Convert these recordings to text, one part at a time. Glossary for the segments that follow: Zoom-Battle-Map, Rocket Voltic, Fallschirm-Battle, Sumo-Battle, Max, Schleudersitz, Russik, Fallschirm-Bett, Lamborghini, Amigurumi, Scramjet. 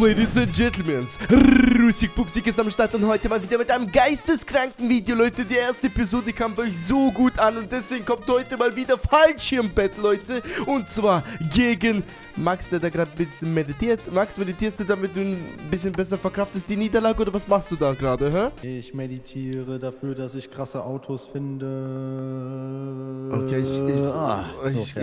Ladies and Gentlemen, Russik Pupsik ist am Start und heute mal wieder mit einem geisteskranken Video, Leute. Die erste Episode kam bei euch so gut an und deswegen kommt heute mal wieder Fallschirm-Bett, Leute. Und zwar gegen Max, der da gerade ein bisschen meditiert. Max, meditierst du, damit du ein bisschen besser verkraftest die Niederlage, oder was machst du da gerade, hä? Ich meditiere dafür, dass ich krasse Autos finde. Okay,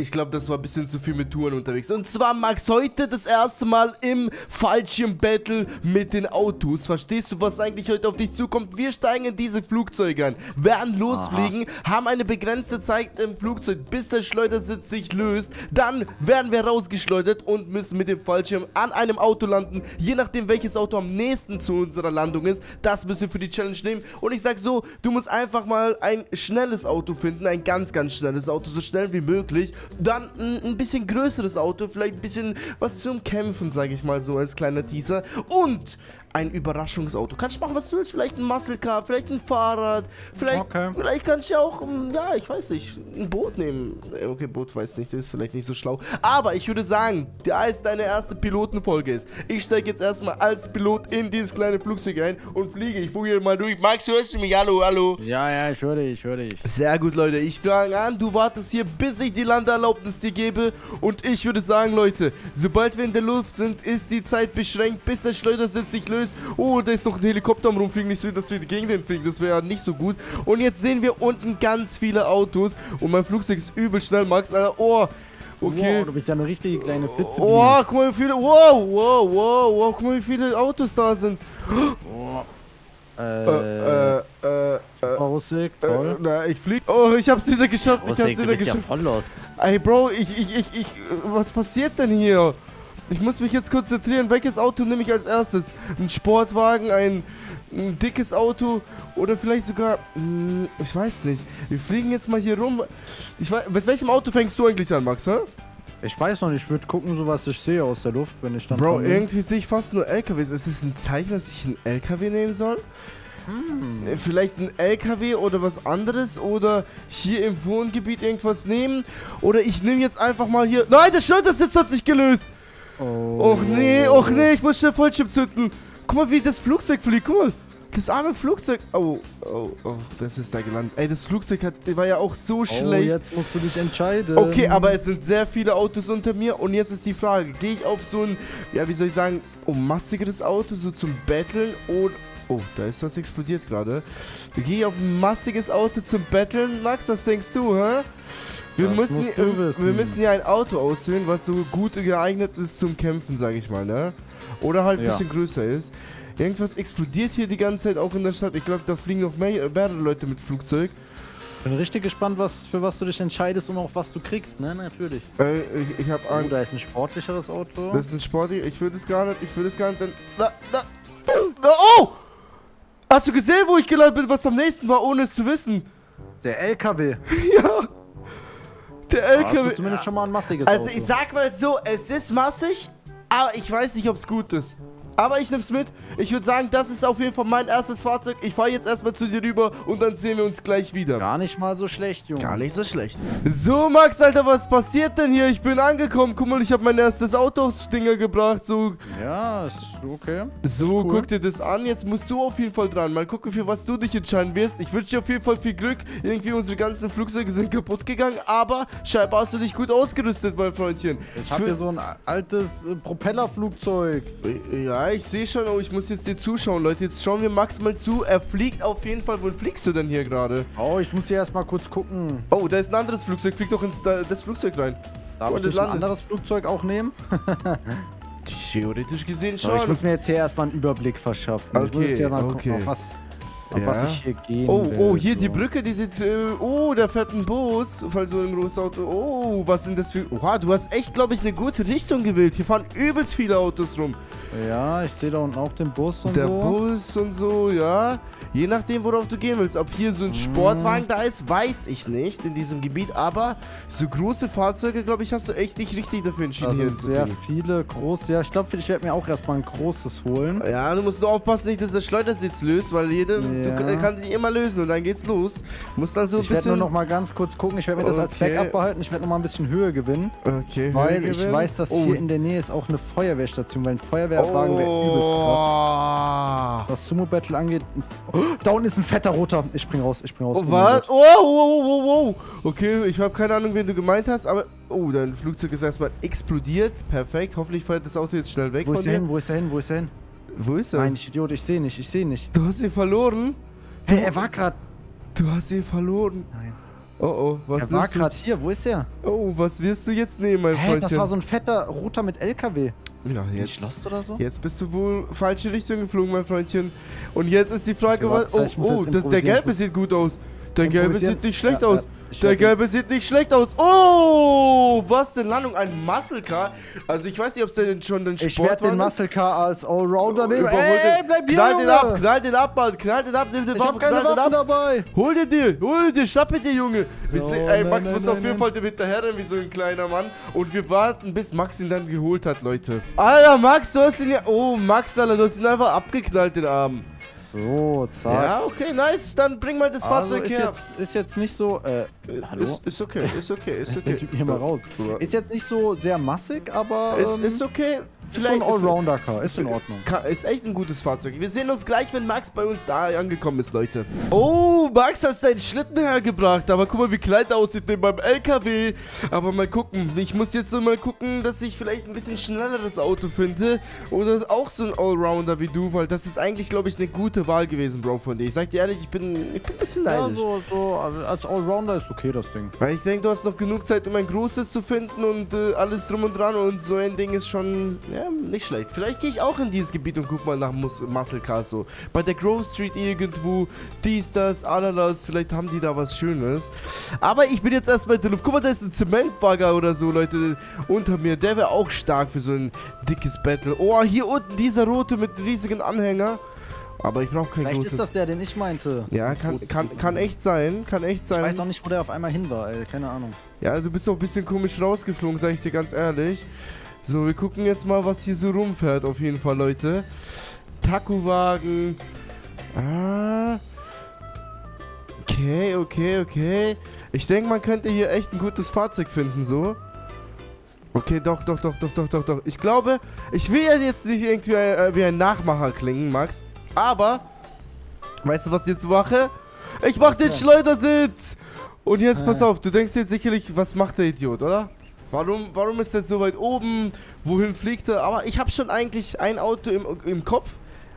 ich glaube, das war ein bisschen zu viel mit Touren unterwegs. Und zwar, Max, heute das erste Mal im Fallschirm-Battle mit den Autos. Verstehst du, was eigentlich heute auf dich zukommt? Wir steigen in diese Flugzeuge ein, werden losfliegen, haben eine begrenzte Zeit im Flugzeug, bis der Schleudersitz sich löst. Dann werden wir rausgeschleudert und müssen mit dem Fallschirm an einem Auto landen. Je nachdem, welches Auto am nächsten zu unserer Landung ist, das müssen wir für die Challenge nehmen. Und ich sag so, du musst einfach mal ein schnelles Auto finden, ein ganz, ganz schnelles Auto, so schnell wie möglich. Dann ein bisschen größeres Auto, vielleicht ein bisschen was zum Kämpfen, sage ich mal so als kleiner Teaser. Und ein Überraschungsauto. Kannst du machen, was du willst. Vielleicht ein Muscle Car, vielleicht ein Fahrrad. Vielleicht kannst du ja auch, ja, ich weiß nicht, ein Boot nehmen. Okay, Boot weiß nicht, das ist vielleicht nicht so schlau. Aber ich würde sagen, da es deine erste Pilotenfolge ist, ich steige jetzt erstmal als Pilot in dieses kleine Flugzeug ein und fliege. Ich fliege mal durch. Max, hörst du mich? Hallo, hallo. Ja, ja, ich höre dich, ich höre dich. Sehr gut, Leute. Ich fange an. Du wartest hier, bis ich die Landeerlaubnis dir gebe. Und ich würde sagen, Leute, sobald wir in der Luft sind, ist die Zeit beschränkt, bis der Schleudersitz sich löst. Oh, da ist noch ein Helikopter am Rumfliegen. Nicht so, dass wir gegen den fliegen. Das wäre ja nicht so gut. Und jetzt sehen wir unten ganz viele Autos. Und mein Flugzeug ist übel schnell, Max. Alter, oh. Okay. Wow, du bist ja eine richtige kleine Flitze. Oh, guck mal, wie viele. Wow. Guck mal, wie viele Autos da sind. Oh. Russik, toll. Na, ich flieg. Oh, ich hab's wieder geschafft. Russik, ich hab's wieder geschafft. Ja, voll lost. Ey, Bro, was passiert denn hier? Ich muss mich jetzt konzentrieren. Welches Auto nehme ich als erstes? Ein Sportwagen, ein dickes Auto oder vielleicht sogar... ich weiß nicht. Wir fliegen jetzt mal hier rum. Ich weiß, mit welchem Auto fängst du eigentlich an, Max? Hä? Ich weiß noch nicht. Ich würde gucken, so was ich sehe aus der Luft, wenn ich dann... Bro, irgendwie sehe ich fast nur LKWs. Ist es ein Zeichen, dass ich einen LKW nehmen soll? Vielleicht ein LKW oder was anderes, oder hier im Wohngebiet irgendwas nehmen. Oder ich nehme jetzt einfach mal hier... Nein, das Schleudersitz hat sich gelöst! Oh. Och nee, ich muss schnell Fallschirm zünden. Guck mal, wie das Flugzeug fliegt, guck mal. Das arme Flugzeug. Oh, das ist da gelandet. Ey, das Flugzeug war ja auch so schlecht. Oh, jetzt musst du dich entscheiden. Okay, aber es sind sehr viele Autos unter mir. Und jetzt ist die Frage, gehe ich auf so ein, ja, wie soll ich sagen, massigeres Auto, so zum Battlen und... Oh, da ist was explodiert gerade. Gehe ich auf ein massiges Auto zum Battlen? Max, was denkst du, hä? Wir müssen ja ein Auto auswählen, was so gut geeignet ist zum Kämpfen, sage ich mal, ne? Oder halt ein bisschen größer ist. Irgendwas explodiert hier die ganze Zeit, auch in der Stadt. Ich glaube, da fliegen noch mehrere Leute mit Flugzeug. Bin richtig gespannt, für was du dich entscheidest und auch was du kriegst, ne? Natürlich. Ich hab Angst. Oh, da ist ein sportlicheres Auto. Das ist ein sportlicheres, ich würde es gar nicht, denn... Oh! Hast du gesehen, wo ich gelandet bin, was am nächsten war, ohne es zu wissen? Der LKW. Ja. Der LKW. Also zumindest schon mal ein massiges Auto. Also ich sag mal so, es ist massig, aber ich weiß nicht, ob es gut ist. Aber ich nehm's mit. Ich würde sagen, das ist auf jeden Fall mein erstes Fahrzeug. Ich fahre jetzt erstmal zu dir rüber und dann sehen wir uns gleich wieder. Gar nicht mal so schlecht, Junge. Gar nicht so schlecht. So, Max, Alter, was passiert denn hier? Ich bin angekommen. Guck mal, ich habe mein erstes Auto aufs Dinger gebracht. So. Ja, ist okay. So, ist cool. Guck dir das an. Jetzt musst du auf jeden Fall dran. Mal gucken, für was du dich entscheiden wirst. Ich wünsche dir auf jeden Fall viel Glück. Irgendwie unsere ganzen Flugzeuge sind kaputt gegangen. Aber scheinbar hast du dich gut ausgerüstet, mein Freundchen. Ich habe hier so ein altes Propellerflugzeug. Ja. Ich sehe schon, oh, ich muss jetzt dir zuschauen, Leute. Jetzt schauen wir Max mal zu. Er fliegt auf jeden Fall. Wohin fliegst du denn hier gerade? Oh, ich muss hier erstmal kurz gucken. Oh, da ist ein anderes Flugzeug. Flieg doch ins das Flugzeug rein. Darf ich ein anderes Flugzeug auch nehmen? Theoretisch gesehen schon. Ich muss mir jetzt hier erstmal einen Überblick verschaffen. Okay, ich muss jetzt hier mal gucken, auf was ich hier gehen will. Oh, hier so. Die Brücke, die sieht... oh, da fährt ein Bus. Falls so ein großes Auto... Oh, was sind das für... Oha, du hast echt, glaube ich, eine gute Richtung gewählt. Hier fahren übelst viele Autos rum. Ja, ich sehe da unten auch den Bus und so. Der Bus und so, ja. Je nachdem, worauf du gehen willst. Ob hier so ein Sportwagen da ist, weiß ich nicht in diesem Gebiet. Aber so große Fahrzeuge, glaube ich, hast du echt nicht richtig dafür entschieden. Da sind sehr viele große. Ja, ich glaube, ich werde mir auch erstmal ein großes holen. Ja, du musst nur aufpassen, nicht, dass der Schleudersitz löst, weil du kannst ihn immer lösen und dann geht's los. Musst dann so ein bisschen... Ich werde nur noch mal ganz kurz gucken. Ich werde mir das als Backup behalten. Ich werde noch mal ein bisschen Höhe gewinnen. Okay, weil ich weiß, dass hier in der Nähe ist auch eine Feuerwehrstation. Weil ein Feuerwehr Feuerwehrwagen wäre übelst krass. Was Sumo-Battle angeht. Oh, da unten ist ein fetter Roter. Ich spring raus, Oh, was? Oh, oh, oh, oh. Okay, ich habe keine Ahnung, wen du gemeint hast, aber. Oh, dein Flugzeug ist erstmal explodiert. Perfekt. Hoffentlich fährt das Auto jetzt schnell weg. Wo ist er hin? Wo ist er? Nein, ich Idiot, ich sehe nicht, Du hast ihn verloren? Hä, hey, er war gerade. Du hast ihn verloren. Nein. Oh, oh, was ist das? Er war gerade hier, wo ist er? Oh, was wirst du jetzt nehmen, mein Freund? Das war so ein fetter Roter mit LKW. Ja, jetzt, oder so? Jetzt bist du wohl falsche Richtung geflogen, mein Freundchen. Und jetzt ist die Frage, was... Oh, der Gelbe sieht gut aus. Der Gelbe sieht nicht schlecht aus. Oh, was denn Landung? Ein Muscle Car? Also ich weiß nicht, ob es denn schon den Sport war. Ich werde den Muscle Car als Allrounder nehmen. Ey, bleib hier, Junge! Knall den ab, Mann! Knall den ab, nimm den Waffen, knall den ab! Ich hab keine Waffen dabei! Hol den dir! Schnapp den dir, Junge! Ey, Max muss auf jeden Fall dem hinterherrennen wie so ein kleiner Mann. Und wir warten, bis Max ihn dann geholt hat, Leute. Alter, Max, du hast ihn ja... Oh, Max, Alter, du hast ihn einfach abgeknallt, den Arm. So, zack. Ja, okay, nice. Dann bring mal das Fahrzeug her. Ist jetzt nicht so... hallo? Ist okay, ist okay. Gib mir mal raus. Ist jetzt nicht so sehr massig, aber... Ist okay. Vielleicht ist so ein Allrounder-Car. Ist in Ordnung. Ist echt ein gutes Fahrzeug. Wir sehen uns gleich, wenn Max bei uns da angekommen ist, Leute. Oh, Max, hast deinen Schlitten hergebracht. Aber guck mal, wie klein der aussieht beim LKW. Aber mal gucken. Ich muss jetzt so mal gucken, dass ich vielleicht ein bisschen schnelleres Auto finde. Oder auch so ein Allrounder wie du, weil das ist eigentlich, glaube ich, eine gute Wahl gewesen, Bro, von dir. Ich sag dir ehrlich, ich bin ein bisschen neidisch. Ja, so als Allrounder ist okay, das Ding. Weil ich denke, du hast noch genug Zeit, um ein großes zu finden und alles drum und dran. Und so ein Ding ist schon... Ja, nicht schlecht. Vielleicht gehe ich auch in dieses Gebiet und guck mal nach Muscle Cars so. Bei der Grove Street irgendwo, dies, das, Ananas, vielleicht haben die da was Schönes. Aber ich bin jetzt erstmal in der Luft. Guck mal, da ist ein Zementbagger oder so, Leute, unter mir. Der wäre auch stark für so ein dickes Battle. Oh, hier unten dieser Rote mit riesigen Anhänger. Aber ich brauche kein großes... Vielleicht ist das der, den ich meinte. Ja, kann echt sein, Ich weiß auch nicht, wo der auf einmal hin war, ey. Keine Ahnung. Ja, du bist auch ein bisschen komisch rausgeflogen, sag ich dir ganz ehrlich. So, wir gucken jetzt mal, was hier so rumfährt, auf jeden Fall, Leute. Taco-Wagen. Ah. Okay, Ich denke, man könnte hier echt ein gutes Fahrzeug finden, so. Okay, doch. Ich glaube, ich will ja jetzt nicht irgendwie wie ein Nachmacher klingen, Max. Aber, weißt du, was ich jetzt mache? Ich mache den Schleudersitz. Und jetzt, pass auf, du denkst jetzt sicherlich, was macht der Idiot, oder? Warum ist er so weit oben? Wohin fliegt er? Aber ich habe schon eigentlich ein Auto im Kopf.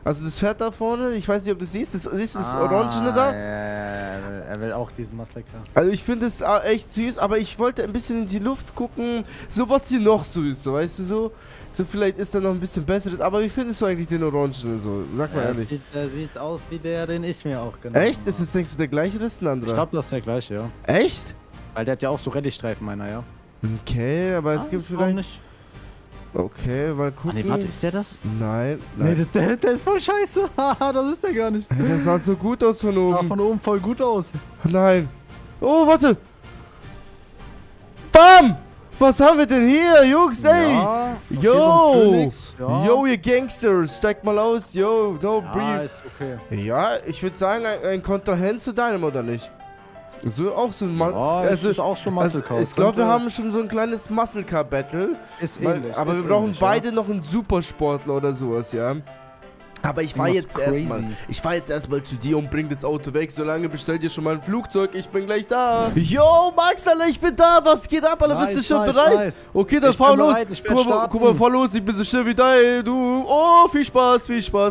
Also das fährt da vorne. Ich weiß nicht, ob du siehst. Siehst du das Orangene da? Ja, er will auch diesen Muscle Car. Also ich finde es echt süß, aber ich wollte ein bisschen in die Luft gucken. So was hier noch süß, so, weißt du so? So vielleicht ist da noch ein bisschen Besseres. Aber wie findest du eigentlich den Orangenen so? Sag mal ehrlich. Der sieht aus wie der, den ich mir auch genommen habe. Echt? Ist das, denkst du, der gleiche oder ist ein anderer? Ich glaube, das ist der gleiche, ja. Echt? Weil der hat ja auch so Rallye-Streifen, meiner, ja. Okay, aber es gibt vielleicht... Nicht. Okay, mal gucken. Nee, warte, ist der das? Nein. Nee, der ist voll scheiße. Haha, das ist der gar nicht. Der sah so gut aus von oben. Das sah von oben voll gut aus. Nein. Oh, warte. Bam! Was haben wir denn hier, Jungs, ey? Ja, yo! Yo, ihr Gangsters, steigt mal aus. Yo, no brief. Okay. Ja, ich würde sagen, ein Kontrahent zu deinem, oder nicht? So, auch so ein Muscle Car. Ich glaube, wir haben schon so ein kleines Muscle Car Battle. Ist ähnlich. Aber wir brauchen beide noch einen Supersportler oder sowas, ja. Aber ich fahre jetzt erstmal. Ich fahre jetzt erstmal zu dir und bring das Auto weg. Solange bestellt ihr schon mal ein Flugzeug. Ich bin gleich da. Yo, Max, Alter, ich bin da. Was geht ab, Alter? Bist du schon bereit? Okay, dann fahr los. Guck mal, fahr los. Ich bin so schnell wie da, ey, du. Oh, viel Spaß,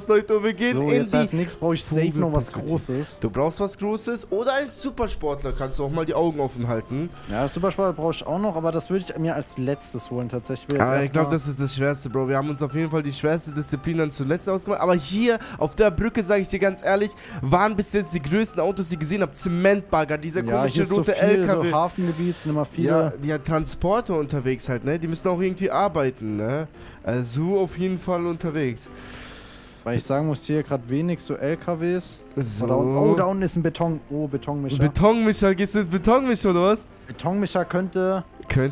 Leute. Wir gehen in die... Als nächstes brauche ich safe noch was Großes. Du brauchst was Großes oder ein Supersportler. Kannst du auch mal die Augen offen halten. Ja, Supersportler brauche ich auch noch, aber das würde ich mir als letztes holen, tatsächlich. Ich glaube, das ist das Schwerste, Bro. Wir haben uns auf jeden Fall die schwerste Disziplin dann zuletzt ausgemacht. Aber hier auf der Brücke, sage ich dir ganz ehrlich, waren bis jetzt die größten Autos, die ich gesehen habe. Zementbagger, dieser komische rote LKW. So Hafengebiet sind immer viele. Ja, die hat Transporter unterwegs halt, ne? Die müssen auch irgendwie arbeiten, ne? Also auf jeden Fall unterwegs. Weil ich sagen muss, hier gerade wenig so LKWs. So. Oh, da unten ist ein Beton. Oh, Betonmischer. Betonmischer, gehst du mit Betonmischer oder was? Betonmischer könnte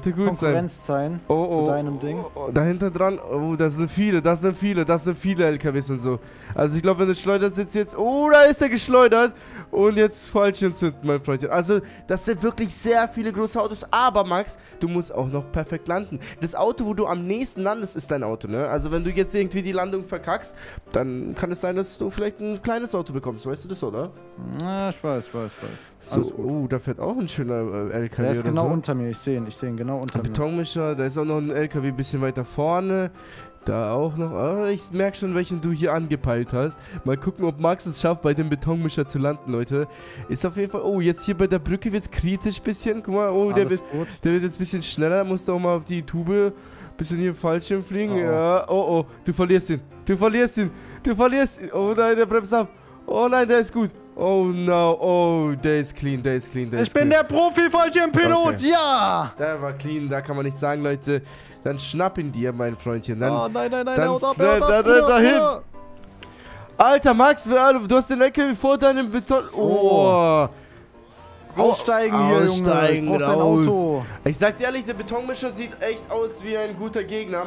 gut Konkurrenz sein. Oh, zu deinem Ding. Oh, dahinter dran. Oh, das sind viele, das sind viele LKWs und so. Also ich glaube, wenn der Schleudersitz jetzt... Oh, da ist er geschleudert. und jetzt Fallschirm zünden, mein Freundchen. Also, das sind wirklich sehr viele große Autos. Aber, Max, du musst auch noch perfekt landen. Das Auto, wo du am nächsten landest, ist dein Auto, ne? Also, wenn du jetzt irgendwie die Landung verkackst, dann kann es sein, dass du vielleicht ein kleines Auto bekommst. Weißt du das, oder? Na, ich weiß. So, oh, da fährt auch ein schöner LKW. Der ist genau unter mir. Ich sehe ihn genau unter mir. Betonmischer, da ist auch noch ein LKW ein bisschen weiter vorne. Da auch noch. Oh, ich merke schon, welchen du hier angepeilt hast. Mal gucken, ob Max es schafft, bei dem Betonmischer zu landen, Leute. Ist auf jeden Fall. Oh, jetzt hier bei der Brücke wird es kritisch ein bisschen. Guck mal, oh, der wird jetzt ein bisschen schneller. Musst auch mal auf die Tube. Bisschen hier Fallschirm fliegen. Oh. Ja. Oh, oh, du verlierst ihn. Du verlierst ihn. Oh nein, der bremst ab. Oh nein, der ist gut. Oh no, oh, der ist clean. Ich bin der Profi-Fallschirmpilot, okay. Ja! Der war clean, da kann man nichts sagen, Leute. Dann schnapp ihn dir, mein Freundchen. Dann, oh nein, dann da hin. Alter, Max, du hast den LKW vor deinem Beton. Oh! Aussteigen hier, Junge. Ich brauch dein Auto. Ich sag dir ehrlich, der Betonmischer sieht echt aus wie ein guter Gegner.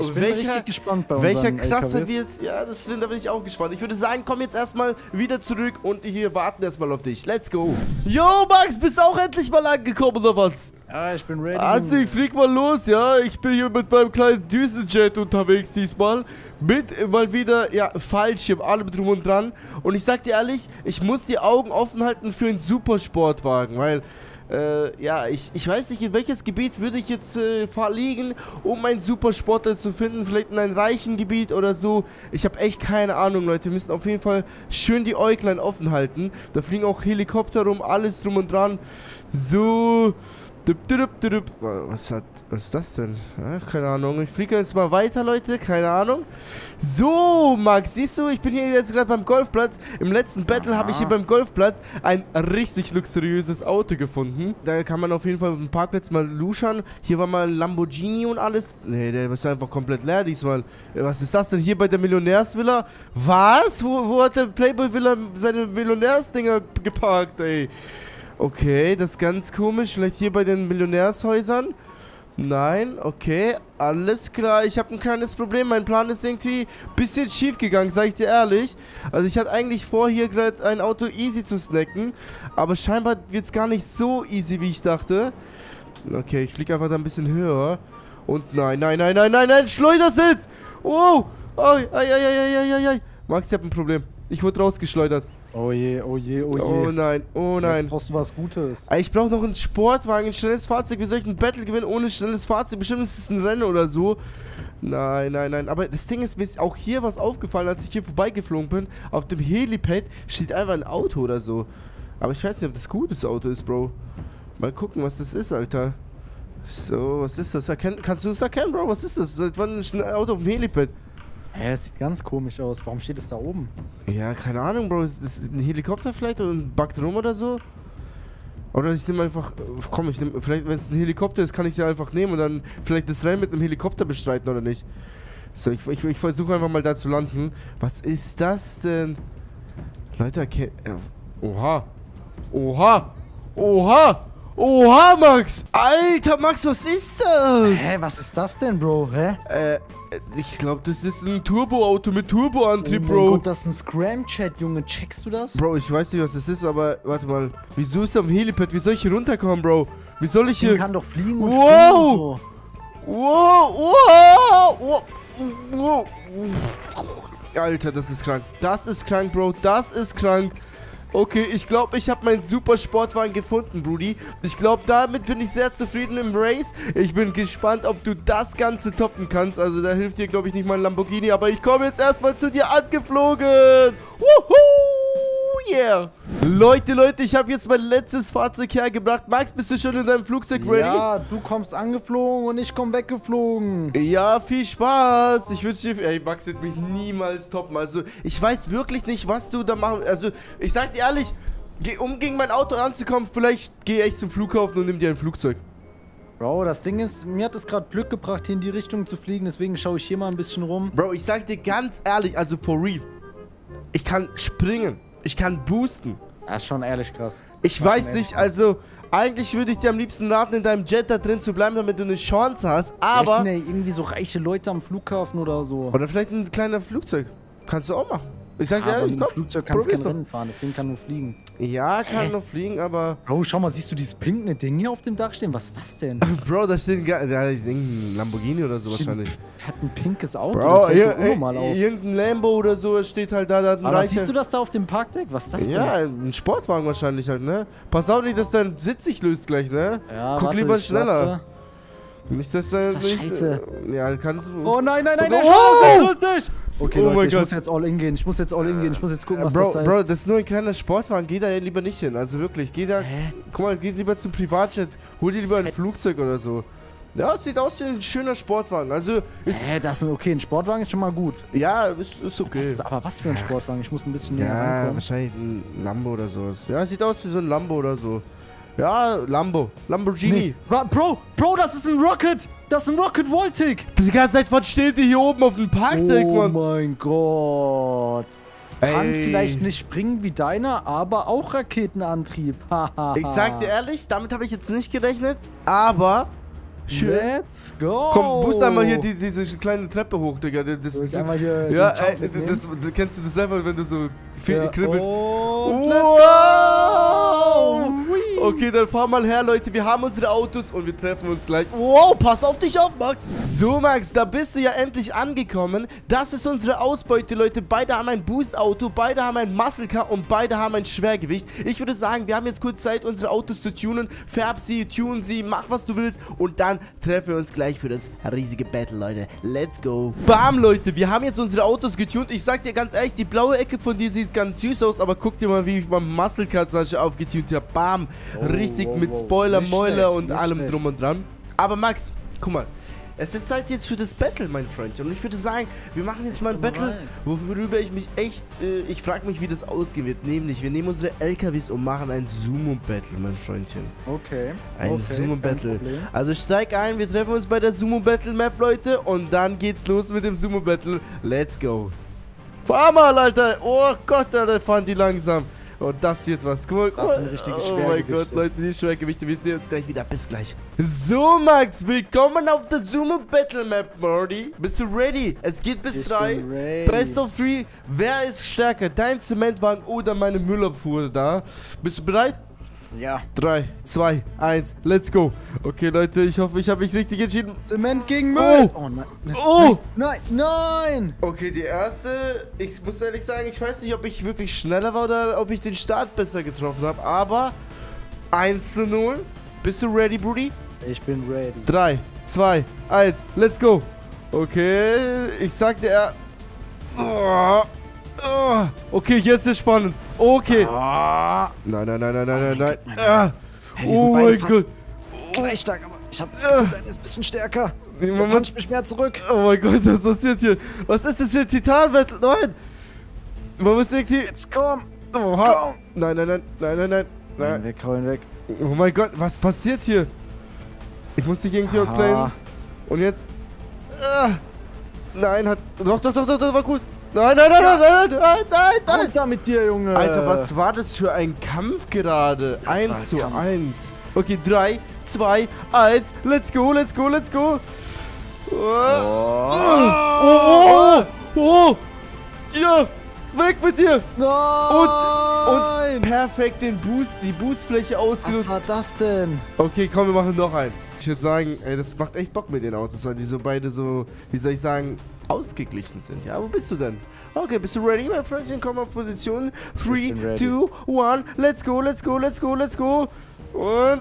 Ich bin richtig gespannt bei uns. Welcher Klasse wird. Ja, da bin ich auch gespannt. Ich würde sagen, komm jetzt erstmal wieder zurück und hier warten erstmal auf dich. Let's go. Yo, Max, bist auch endlich mal angekommen oder was? Ja, ich bin ready. Also, ich flieg mal los, ja. Ich bin hier mit meinem kleinen Düsenjet unterwegs diesmal. Mit mal wieder, ja, Fallschirm, alle drum und dran. Und ich sag dir ehrlich, ich muss die Augen offen halten für einen Supersportwagen, weil. Ja, ich weiß nicht, in welches Gebiet würde ich jetzt verlegen, um einen Supersportler zu finden. Vielleicht in einem reichen Gebiet oder so. Ich habe echt keine Ahnung, Leute. Wir müssen auf jeden Fall schön die Äuglein offen halten. Da fliegen auch Helikopter rum, alles drum und dran. So. Was ist das denn? Ach, keine Ahnung. Ich fliege jetzt mal weiter, Leute. Keine Ahnung. So, Max, siehst du, ich bin hier jetzt gerade beim Golfplatz. Im letzten Battle habe ich hier beim Golfplatz ein richtig luxuriöses Auto gefunden. Da kann man auf jeden Fall auf dem Parkplatz mal luschern. Hier war mal Lamborghini und alles. Nee, der ist einfach komplett leer diesmal. Was ist das denn hier bei der Millionärsvilla? Was? Wo hat der Playboy-Villa seine Millionärsdinger geparkt, ey? Okay, das ist ganz komisch. Vielleicht hier bei den Millionärshäusern? Nein, okay. Alles klar, ich habe ein kleines Problem. Mein Plan ist irgendwie ein bisschen schief gegangen, sage ich dir ehrlich. Also ich hatte eigentlich vor, hier gerade ein Auto easy zu snacken. Aber scheinbar wird es gar nicht so easy, wie ich dachte. Okay, ich fliege einfach da ein bisschen höher. Und nein, Schleudersitz! Oh! Ai. Max, ich habe ein Problem. Ich wurde rausgeschleudert. Oh je. Oh nein. Jetzt brauchst du was Gutes. Ich brauche noch einen Sportwagen, ein schnelles Fahrzeug. Wie soll ich ein Battle gewinnen ohne schnelles Fahrzeug? Bestimmt ist es ein Rennen oder so. Nein. Aber das Ding ist, mir ist auch hier was aufgefallen, als ich hier vorbeigeflogen bin. Auf dem Helipad steht einfach ein Auto oder so. Aber ich weiß nicht, ob das gutes Auto ist, Bro. Mal gucken, was das ist, Alter. So, was ist das? Kannst du es erkennen, Bro? Was ist das? Seit wann ist ein Auto auf dem Helipad? Hä, das sieht ganz komisch aus. Warum steht es da oben? Ja, keine Ahnung, Bro. Ist das ein Helikopter vielleicht oder ein Bug drum oder so? Oder ich nehme einfach... Komm, ich nehme... Vielleicht, wenn es ein Helikopter ist, kann ich es ja einfach nehmen und dann vielleicht das Rennen mit einem Helikopter bestreiten, oder nicht? So, ich versuche einfach mal da zu landen. Was ist das denn? Leute, okay... Oha, Max! Alter, Max, was ist das? Hä, was ist das denn, Bro? Hä? Ich glaube, das ist ein Turboauto mit Turboantrieb, Bro. Oh Gott, das ist ein Scramjet, Junge. Checkst du das? Bro, ich weiß nicht, was das ist, aber warte mal. Wieso ist er am Helipad? Wie soll ich hier runterkommen, Bro? Wie soll ich hier... Ich kann doch fliegen und wow! Springen und so. Wow! Alter, das ist krank. Das ist krank, Bro. Das ist krank. Okay, ich glaube, ich habe meinen Supersportwagen gefunden, Brudi. Ich glaube, damit bin ich sehr zufrieden im Race. Ich bin gespannt, ob du das Ganze toppen kannst. Also da hilft dir, glaube ich, nicht mein Lamborghini. Aber ich komme jetzt erstmal zu dir angeflogen. Wuhu, yeah. Leute, ich habe jetzt mein letztes Fahrzeug hergebracht. Max, bist du schon in deinem Flugzeug ready? Ja, du kommst angeflogen und ich komme weggeflogen. Ja, viel Spaß. Ich wünsche dir... Ey, Max wird mich niemals toppen. Also, ich weiß wirklich nicht, was du da machen... Also, ich sag dir ehrlich, um gegen mein Auto ranzukommen, vielleicht gehe ich zum Flughafen und nimm dir ein Flugzeug. Bro, das Ding ist, mir hat es gerade Glück gebracht, hier in die Richtung zu fliegen. Deswegen schaue ich hier mal ein bisschen rum. Bro, ich sag dir ganz ehrlich, also for real. Ich kann springen. Ich kann boosten. Das ist schon ehrlich krass. Ich weiß nicht, also eigentlich würde ich dir am liebsten raten, in deinem Jet da drin zu bleiben, damit du eine Chance hast, aber... Vielleicht sind ja irgendwie so reiche Leute am Flughafen oder so. Oder vielleicht ein kleiner Flugzeug. Kannst du auch machen. Ich sag ehrlich, komm, Flugzeug kannst du kein Rennen fahren, das Ding kann nur fliegen. Ja, kann nur fliegen, aber... Bro, schau mal, siehst du dieses pinkne Ding hier auf dem Dach stehen? Was ist das denn? Bro, da steht ein Lamborghini oder so wahrscheinlich. Hat ein pinkes Auto, Bro, das fällt hier unnormal auf. Irgendein Lambo oder so, steht halt da, hat ein Aber siehst du das da auf dem Parkdeck? Was ist das denn? Ja, ein Sportwagen wahrscheinlich halt, ne? Pass auf nicht, dass dein Sitz sich löst gleich, ne? Ja, guck warte, lieber schneller. Nicht, dass das ist das scheiße. Ja, kannst du... Oh nein, nein, nein, der Schuss ist okay, Leute, ich muss jetzt all in gehen. Ich muss jetzt all in gehen. Ich muss jetzt gucken, was das da ist. Bro, das ist nur ein kleiner Sportwagen. Geh da lieber nicht hin. Also wirklich, geh da... Guck mal, geh lieber zum Privatjet. Hol dir lieber ein Flugzeug oder so. Ja, das sieht aus wie ein schöner Sportwagen. Also ist... das ist okay. Ein Sportwagen ist schon mal gut. Ja, ist okay. Aber was für ein Sportwagen? Ich muss ein bisschen näher rankommen. Ja, wahrscheinlich ein Lambo oder sowas. Ja, sieht aus wie so ein Lambo oder so. Ja, Lamborghini. Nee. Bro, das ist ein Rocket. Das ist ein Rocket Voltic. Die ganze Zeit, was steht die hier oben auf dem Parkdeck, Mann? Oh mein Gott. Kann vielleicht nicht springen wie deiner, aber auch Raketenantrieb. Ich sag dir ehrlich, damit habe ich jetzt nicht gerechnet, aber... Let's go! Komm, boost einmal hier diese kleine Treppe hoch, Digga. Das kennst du das selber, wenn du so viel kribbelst. Und let's go! Wee. Okay, dann fahr mal her, Leute. Wir haben unsere Autos und wir treffen uns gleich. Wow, pass auf dich auf, Max! So, Max, da bist du ja endlich angekommen. Das ist unsere Ausbeute, Leute. Beide haben ein Boost-Auto, beide haben ein Muscle Car und beide haben ein Schwergewicht. Ich würde sagen, wir haben jetzt kurz Zeit, unsere Autos zu tunen. Färb sie, tune sie, mach was du willst und dann treffen wir uns gleich für das riesige Battle, Leute. Let's go. Bam, Leute. Wir haben jetzt unsere Autos getunt. Ich sag dir ganz ehrlich, die blaue Ecke von dir sieht ganz süß aus, aber guck dir mal, wie ich mein Muscle Car aufgetunt habe. Bam. Richtig mit Spoiler, Mäuler und allem drum und dran. Aber Max, guck mal. Es ist Zeit jetzt für das Battle, mein Freund. Und ich würde sagen, wir machen jetzt mal ein Battle, worüber ich mich echt... ich frage mich, wie das ausgehen wird. Nämlich, wir nehmen unsere LKWs und machen ein Sumo-Battle, mein Freundchen. Okay. Ein Sumo-Battle. Also steig ein, wir treffen uns bei der Zoom-Battle-Map, Leute. Und dann geht's los mit dem Sumo-Battle. Let's go. Fahr mal, Alter. Oh Gott, Alter, fahren die langsam. Und das hier etwas. Guck mal, das sind richtige Schwergewichte. Oh mein Gott, Leute, die Schwergewichte. Wir sehen uns gleich wieder. Bis gleich. So, Max, willkommen auf der Zoom-Battle-Map, Marty. Bist du ready? Es geht bis 3. Best of 3. Wer ist stärker? Dein Zementwagen oder meine Müllabfuhr da? Bist du bereit? Ja. 3, 2, 1, let's go. Okay, Leute, ich hoffe, ich habe mich richtig entschieden. Zement gegen Müll. Oh, nein. Oh. Nein, nein. Okay, die erste, ich muss ehrlich sagen, ich weiß nicht, ob ich wirklich schneller war oder ob ich den Start besser getroffen habe, aber 1:0. Bist du ready, Brudi? Ich bin ready. 3, 2, 1, let's go. Okay, ich sag dir... Okay, jetzt ist spannend. Okay. Nein, nein, nein, nein, nein, nein. Oh mein Gott. Gleich stark, aber ich hab das Gefühl, dein ist ein bisschen stärker. Man wünscht mich mehr zurück. Oh mein Gott, was passiert hier? Was ist das hier? Titan-Battle? Nein. Man muss irgendwie... Jetzt komm. Nein, nein, nein, nein, nein, nein. Weg, hau ihn weg. Oh mein Gott, was passiert hier? Ich muss dich irgendwie outplayen. Und jetzt... Nein, hat... Doch, war gut. Nein, nein, nein, nein, nein, nein, nein, nein. Alter mit dir, Junge. Alter, was war das für ein Kampf gerade? 1:1. Okay, 3, 2, 1. Let's go, let's go, let's go. Oh. Ja, weg mit dir. Nein. Und perfekt den Boost, die Boostfläche ausgenutzt. Was war das denn? Okay, komm, wir machen noch einen. Ich würde sagen, ey, das macht echt Bock mit den Autos, weil die so beide so, wie soll ich sagen, ausgeglichen sind. Ja, wo bist du denn? Okay, bist du ready, mein Freundchen? Komm auf Position. 3, 2, 1. Let's go, let's go, let's go, let's go. Und...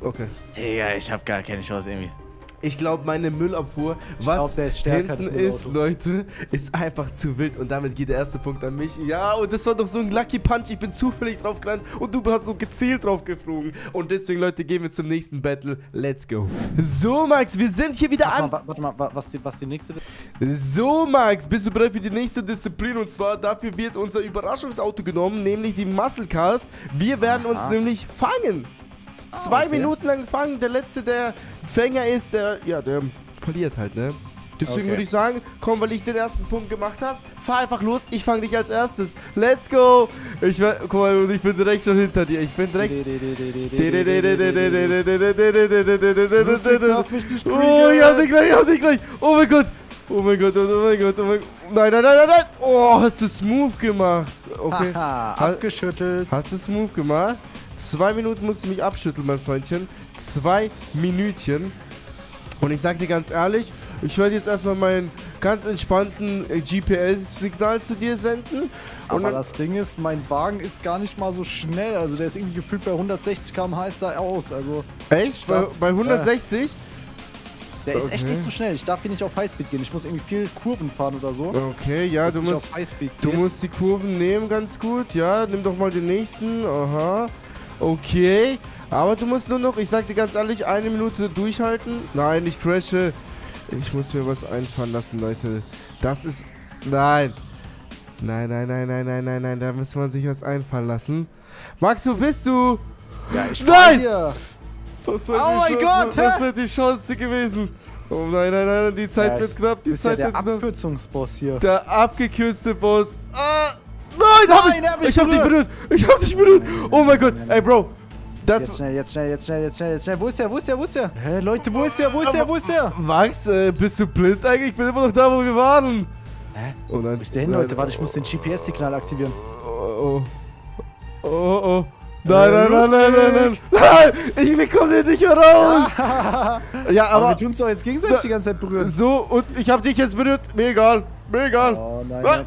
Okay. Digga, ich hab gar keine Chance, irgendwie. Ich glaube, meine Müllabfuhr, Leute, ist einfach zu wild. Und damit geht der erste Punkt an mich. Ja, und das war doch so ein Lucky Punch. Ich bin zufällig drauf gelandet und du hast so gezielt drauf geflogen. Und deswegen, Leute, gehen wir zum nächsten Battle. Let's go. So, Max, wir sind hier wieder an... Warte mal, was die nächste... So, Max, bist du bereit für die nächste Disziplin? Und zwar, dafür wird unser Überraschungsauto genommen, nämlich die Muscle Cars. Wir werden uns nämlich fangen. 2 Minuten lang fangen, der letzte, der Fänger ist, der verliert halt, ne? Deswegen würde ich sagen, komm, weil ich den ersten Punkt gemacht habe, fahr einfach los, ich fange dich als erstes. Let's go! Guck mal, ich bin direkt schon hinter dir, ich bin direkt... Oh, ich hab dich gleich, oh mein Gott! Oh mein Gott, oh mein Gott, oh mein Gott. Nein, nein, nein, nein, nein. Oh, hast du smooth gemacht. Okay. Haha, abgeschüttelt. Hast du smooth gemacht? 2 Minuten musst du mich abschütteln, mein Freundchen. 2 Minütchen. Und ich sag dir ganz ehrlich, ich werde jetzt erstmal meinen ganz entspannten GPS-Signal zu dir senden. Und aber das Ding ist, mein Wagen ist gar nicht mal so schnell. Also der ist irgendwie gefühlt bei 160 km/h ist da aus. Also echt? Bei 160? Der ist echt nicht so schnell. Ich darf hier nicht auf Highspeed gehen. Ich muss irgendwie viel Kurven fahren oder so. Okay, ja, du musst die Kurven nehmen, ganz gut. Ja, nimm doch mal den nächsten. Aha. Okay. Aber du musst nur noch, ich sag dir ganz ehrlich, 1 Minute durchhalten. Nein, ich crashe. Ich muss mir was einfallen lassen, Leute. Das ist... Nein. Nein, nein, nein, nein, nein, nein, nein. Da muss man sich was einfallen lassen. Max, wo bist du? Ja, ich bin hier. Das wäre die Chance gewesen. Oh nein, nein, nein, die Zeit wird knapp. Die Zeit wird knapp. Der Abkürzungsboss hier. Der abgekürzte Boss. Ah, nein, ich hab dich berührt. Oh mein Gott. Ey, Bro. Jetzt schnell. Wo ist er? Hä, Leute, wo ist er? Max, bist du blind eigentlich? Ich bin immer noch da, wo wir waren. Hä? Oh nein. Wo ist der hin, Leute? Warte, ich muss den GPS-Signal aktivieren. Oh. Nein, ich bekomme den nicht mehr raus. Ja, aber wir tun uns doch jetzt gegenseitig die ganze Zeit berühren. So, und ich hab dich jetzt berührt. Mir egal. Oh, nein.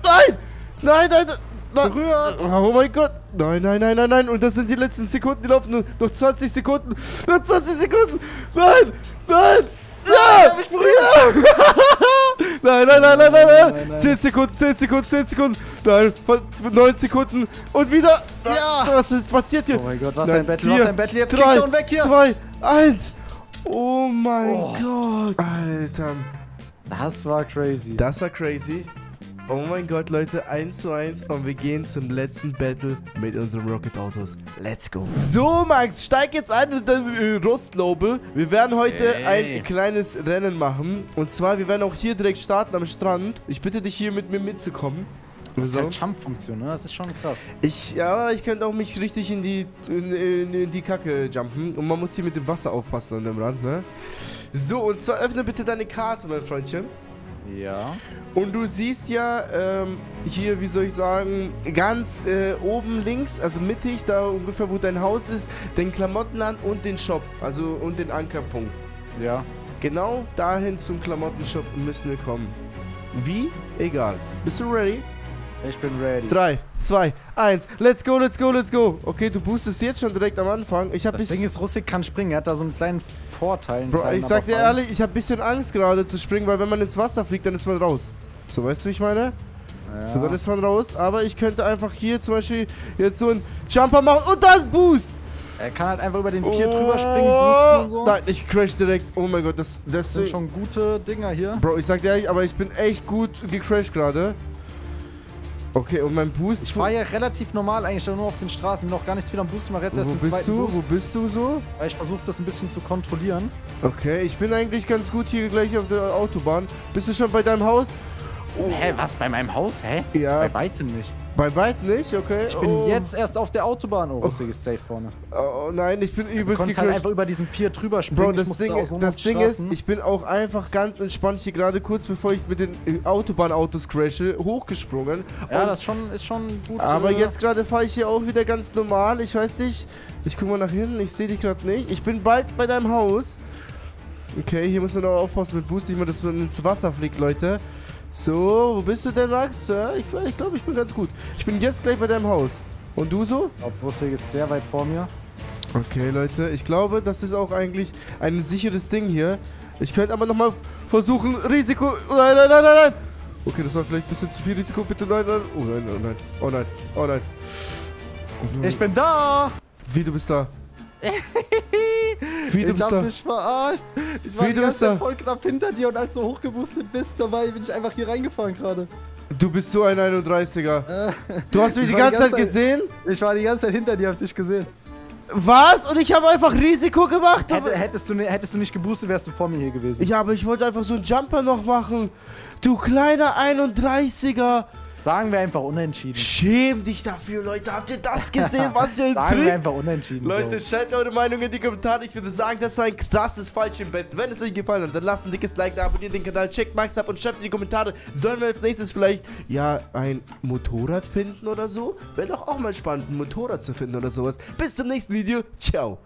Berührt. Oh mein Gott. Nein. Und das sind die letzten Sekunden, die laufen. Noch 20 Sekunden. Noch 20 Sekunden. Nein. Ja. Nein. 10 Sekunden. Nein, 9 Sekunden. Und wieder. Ja. Was ist passiert hier? Oh mein Gott, was ein Battle. Jetzt kriegt er und weg hier. 3, 2, 1. Oh mein Gott. Alter. Das war crazy. Oh mein Gott, Leute, 1:1 und wir gehen zum letzten Battle mit unseren Rocket-Autos. Let's go. So, Max, steig jetzt ein mit der Rostlaube. Wir werden heute ein kleines Rennen machen. Und zwar, wir werden auch hier direkt starten am Strand. Ich bitte dich, hier mit mir mitzukommen. Das ist halt Jump-Funktion, ne? Das ist schon krass. Ich könnte auch mich richtig in die Kacke jumpen. Und man muss hier mit dem Wasser aufpassen an dem Rand, ne? So, und zwar öffne bitte deine Karte, mein Freundchen. Ja. Und du siehst ja hier, wie soll ich sagen, ganz oben links, also mittig, da ungefähr wo dein Haus ist, den Klamottenland und den Shop, also und den Ankerpunkt. Ja. Genau dahin zum Klamottenshop müssen wir kommen. Wie? Egal. Bist du ready? Ich bin ready. 3, 2, 1. Let's go. Okay, du boostest jetzt schon direkt am Anfang. Das Ding ist, Russik kann springen. Er hat da so einen kleinen Vorteil. Bro, ich sag dir ehrlich, ich hab ein bisschen Angst gerade zu springen, weil wenn man ins Wasser fliegt, dann ist man raus. So, weißt du, wie ich meine? Ja. So, dann ist man raus. Aber ich könnte einfach hier zum Beispiel jetzt so einen Jumper machen und dann Boost. Er kann halt einfach über den Pier drüber springen, boosten und so. Nein, ich crash direkt. Oh mein Gott, das sind schon gute Dinger hier. Bro, ich sag dir ehrlich, aber ich bin echt gut gecrashed gerade. Okay, und mein Boost... Ich war ja relativ normal eigentlich, nur auf den Straßen, bin noch gar nicht so viel am Boost, mache jetzt erst den zweiten Boost. Wo bist du so? Ich versuche das ein bisschen zu kontrollieren. Okay, ich bin eigentlich ganz gut hier gleich auf der Autobahn. Bist du schon bei deinem Haus? Oh. Hä, was? Bei meinem Haus? Hä? Ja. Bei weitem nicht. Bei weitem nicht? Okay. Ich bin jetzt erst auf der Autobahn. Oh, Russik ist safe vorne. Oh nein, ich bin übelst gecrashed. Du kannst halt einfach über diesen Pier drüber springen. Bro, das Ding ist, ich bin auch einfach ganz entspannt hier gerade kurz bevor ich mit den Autobahnautos crashe, hochgesprungen. Ja, das ist schon gut. Aber jetzt gerade fahre ich hier auch wieder ganz normal. Ich weiß nicht. Ich guck mal nach hinten. Ich sehe dich gerade nicht. Ich bin bald bei deinem Haus. Okay, hier muss man auch aufpassen mit Boost. Ich meine, dass man ins Wasser fliegt, Leute. So, wo bist du denn, Max? Ja, ich glaube, ich bin ganz gut. Ich bin jetzt gleich bei deinem Haus. Und du so? Russik ist sehr weit vor mir. Okay, Leute, ich glaube, das ist auch eigentlich ein sicheres Ding hier. Ich könnte aber nochmal versuchen, Risiko... Nein. Okay, das war vielleicht ein bisschen zu viel Risiko, bitte nein. Oh nein. Ich bin da! Wie, du bist da? Ich hab dich verarscht. Ich war voll knapp hinter dir und als du hochgeboostet bist, bin ich einfach hier reingefahren gerade. Du bist so ein 31er. Du hast mich die ganze Zeit gesehen? Ich war die ganze Zeit hinter dir, hab dich gesehen. Was? Und ich habe einfach Risiko gemacht? Hättest du nicht geboostet, wärst du vor mir hier gewesen. Ja, aber ich wollte einfach so einen Jumper noch machen. Du kleiner 31er. Sagen wir einfach unentschieden. Schäm dich dafür, Leute. Habt ihr das gesehen, was für ein Sagen Trick? Wir einfach unentschieden. Leute, schreibt eure Meinung in die Kommentare. Ich würde sagen, das war ein krasses Fallschirmbett. Wenn es euch gefallen hat, dann lasst ein dickes Like da, abonniert den Kanal, checkt Max ab und schreibt in die Kommentare, sollen wir als nächstes vielleicht, ja, ein Motorrad finden oder so? Wäre doch auch mal spannend, ein Motorrad zu finden oder sowas. Bis zum nächsten Video. Ciao.